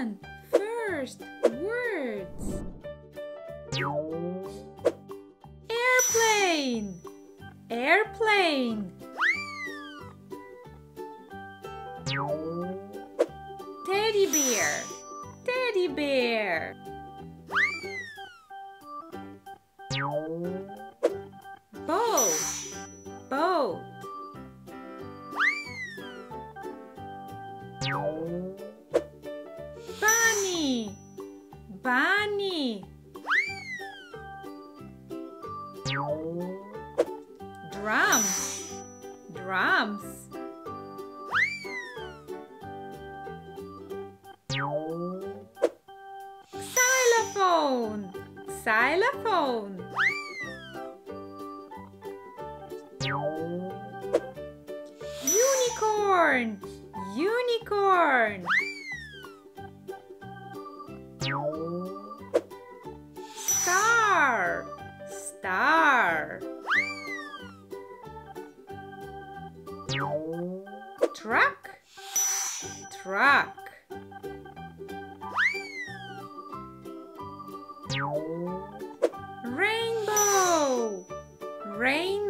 And first words. Airplane. Airplane. Teddy bear. Teddy bear. Boat. Boat. Bunny. Bunny. Drums. Drums. Xylophone. Xylophone. Unicorn. Unicorn. Star. Star. Truck. Truck. Rainbow. Rainbow.